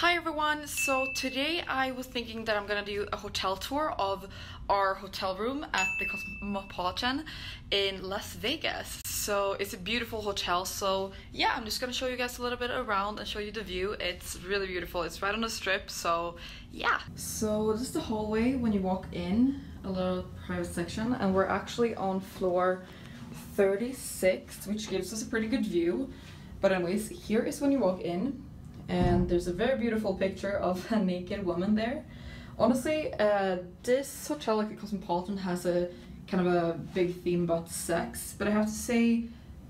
Hi everyone, so today I was thinking that I'm gonna do a hotel tour of our hotel room at the Cosmopolitan in Las Vegas. So it's a beautiful hotel, so yeah, I'm just gonna show you guys a little bit around and show you the view. It's really beautiful, it's right on the strip, so yeah. So this is the hallway when you walk in, a little private section, and we're actually on floor 36, which gives us a pretty good view. But anyways, here is when you walk in. And there's a very beautiful picture of a naked woman there. Honestly, this hotel, like the Cosmopolitan, has a kind of a big theme about sex, but I have to say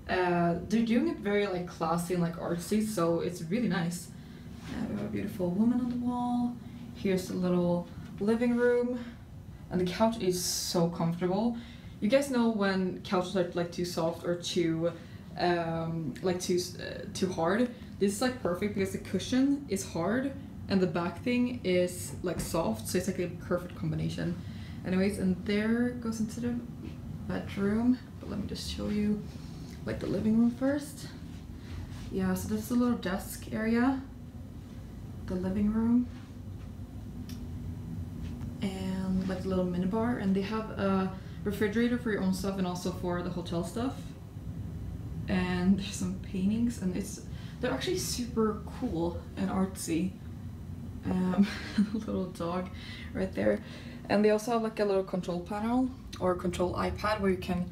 they're doing it very like classy and like artsy, so it's really nice. We have a beautiful woman on the wall. Here's the little living room, and the couch is so comfortable. You guys know when couches are like too soft or too hard. This is like perfect because the cushion is hard and the back thing is like soft, so it's like a perfect combination. Anyways, and there goes into the bedroom, but let me just show you like the living room first. Yeah, so that's the little desk area, the living room, and like the little minibar, and they have a refrigerator for your own stuff and also for the hotel stuff. And there's some paintings, and they're actually super cool and artsy. Little dog right there, and they also have like a little control panel or control iPad where you can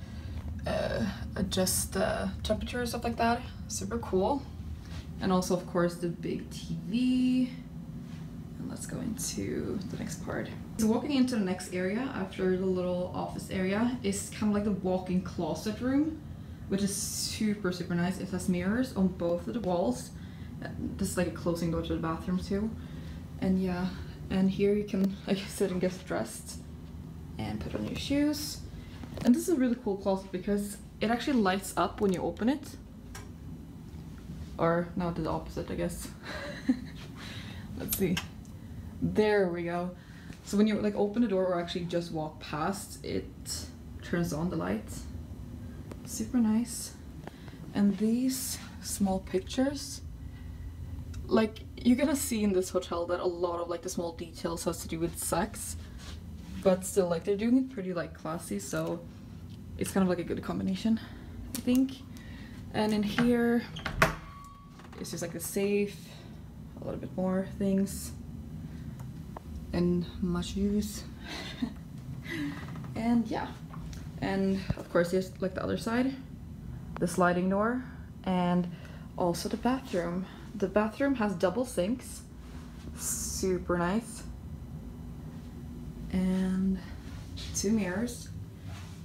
adjust the temperature and stuff like that. Super cool. And also of course the big TV. And let's go into the next part. So walking into the next area after the little office area is kind of like the walk-in closet room, which is super nice. It has mirrors on both of the walls. This is like a closing door to the bathroom too. And yeah, and here you can like sit and get dressed and put on your shoes. And this is a really cool closet because it actually lights up when you open it. Or no, the opposite, I guess. Let's see. There we go. So when you like open the door or actually just walk past, it turns on the light. Super nice. And these small pictures, like you're gonna see in this hotel that a lot of like the small details has to do with sex, but still like they're doing it pretty like classy, so it's kind of like a good combination, I think. And in here it's just like a safe, a little bit more things, and much use. And yeah. And of course there's like the other side, the sliding door, and also the bathroom. The bathroom has double sinks, super nice, and two mirrors,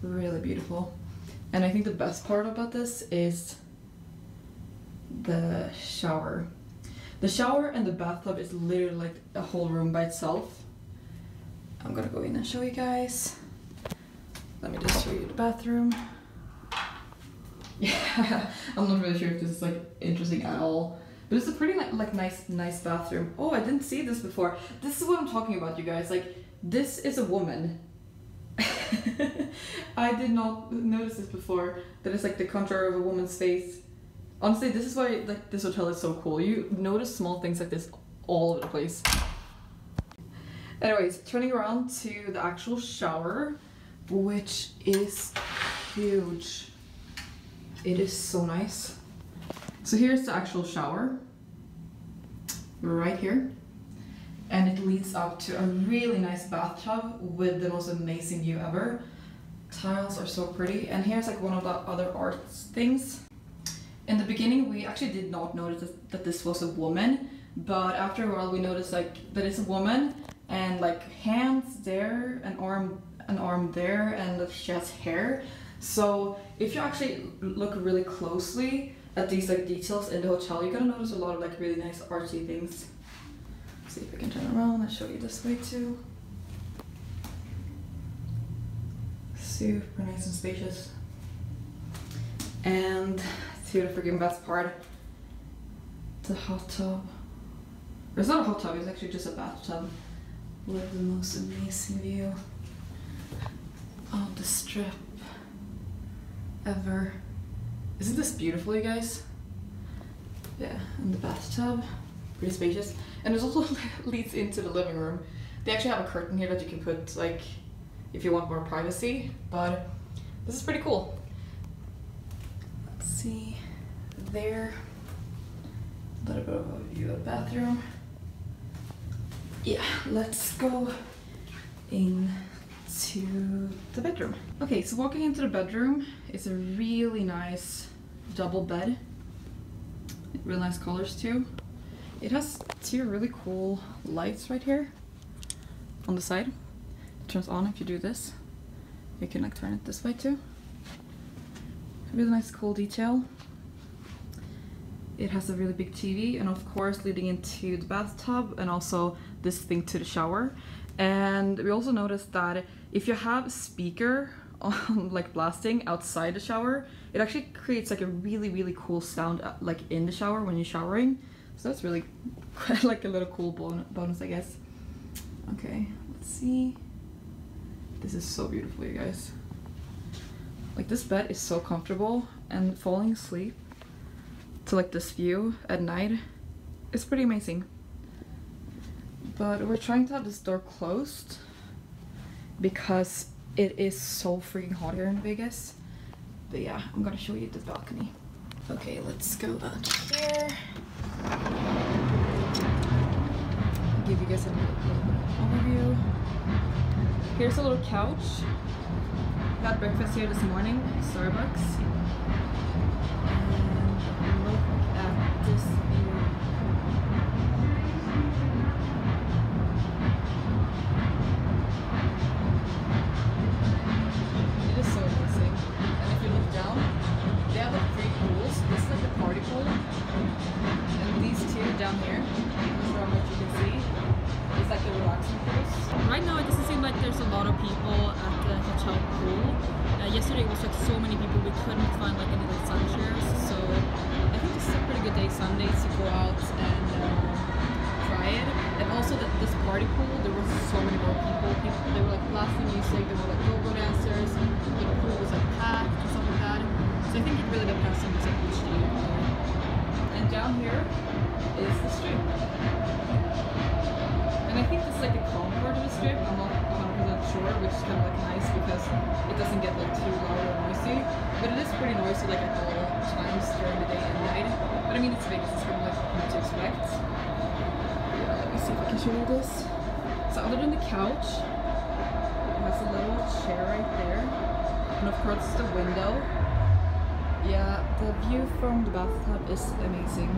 really beautiful. And I think the best part about this is the shower. The shower and the bathtub is literally like a whole room by itself. I'm gonna go in and show you guys. Let me just show you the bathroom. Yeah, I'm not really sure if this is like interesting at all, but it's a pretty like nice bathroom. Oh, I didn't see this before. This is what I'm talking about, you guys. Like, this is a woman. I did not notice this before. That it's like the contour of a woman's face. Honestly, this is why like this hotel is so cool. You notice small things like this all over the place. Anyways, turning around to the actual shower, which is huge. It is so nice. So here's the actual shower, right here, and it leads up to a really nice bathtub with the most amazing view ever. Tiles are so pretty, and here's like one of the other arts things. In the beginning we actually did not notice that this was a woman, but after a while we noticed like that it's a woman, and like hands there, an arm there, and she has hair. So if you actually look really closely at these like details in the hotel, you're gonna notice a lot of like really nice artsy things. Let's see if I can turn around and show you this way too. Super nice and spacious. And to the freaking best part, the hot tub. It's not a hot tub, it's actually just a bathtub with the most amazing view of the strip ever. Isn't this beautiful, you guys? Yeah, and the bathtub. pretty spacious. And this also leads into the living room. They actually have a curtain here that you can put, like, if you want more privacy, but this is pretty cool. Let's see there. A little bit of a view of the bathroom. Yeah, let's go into the bedroom. Okay, so walking into the bedroom is a really nice double bed. Really nice colors too. It has two really cool lights right here on the side. It turns on if you do this. You can like turn it this way too. Really nice cool detail. It has a really big TV, and of course leading into the bathtub and also this thing to the shower. And we also noticed that if you have a speaker on, like, blasting outside the shower, it actually creates like a really cool sound, like in the shower when you're showering. So that's really quite like a little cool bonus, I guess. Okay, let's see. This is so beautiful, you guys. Like, this bed is so comfortable, and falling asleep to like this view at night is pretty amazing. But we're trying to have this door closed because it is so freaking hot here in Vegas. But yeah, I'm gonna show you the balcony. Okay, let's go back here. I'll give you guys a little overview. Here's a little couch. Got breakfast here this morning, Starbucks. And look at this view. It is so amazing. And if you look down, they have like three pools. This is like the party pool. And these two down here, from what you can see, is like the relaxing pools. Right now it doesn't seem like there's a lot of people at the hotel pool. Yesterday was like so many people, we couldn't find like any like sun chairs, so I think this is a pretty good day Sunday to go out and try it. And also this party pool, there were so many more people. They were like blasting music, there were like go-go dancers, and the pool was like packed and stuff like that. So I think it really depends on the each day. And down here is the strip. And I think this is like the calm part of the strip. I'm not 100% sure, which is kind of like nice because it doesn't get like too loud or noisy. But it is pretty noisy like at all times during the day and night. But I mean, it's Vegas, it's kind of like what to expect. Yeah, let me see if I can show you this. So other than the couch, it has a little chair right there. And of course the window. Yeah, the view from the bathtub is amazing.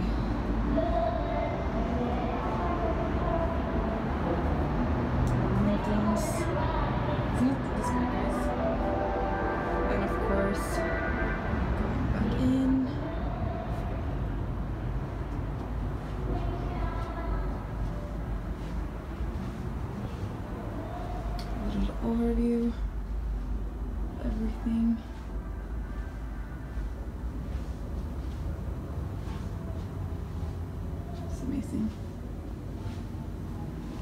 And of course, going back in. A little overview of everything. It's amazing.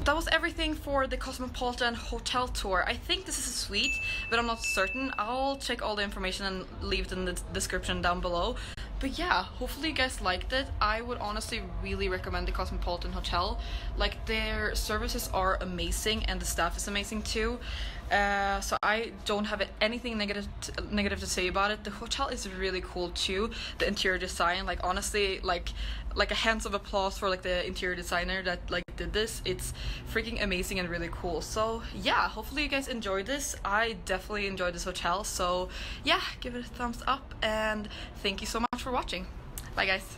That was everything for the Cosmopolitan Hotel tour. I think this is a suite, but I'm not certain. I'll check all the information and leave it in the description down below. But yeah, hopefully you guys liked it. I would honestly really recommend the Cosmopolitan Hotel. Like, their services are amazing and the staff is amazing too. So I don't have anything negative to say about it. The hotel is really cool too. The interior design, like, honestly, like a hands of applause for like the interior designer that like did this. It's freaking amazing and really cool. So yeah, hopefully you guys enjoyed this. I definitely enjoyed this hotel. So yeah, give it a thumbs up and thank you so much for watching. Bye guys.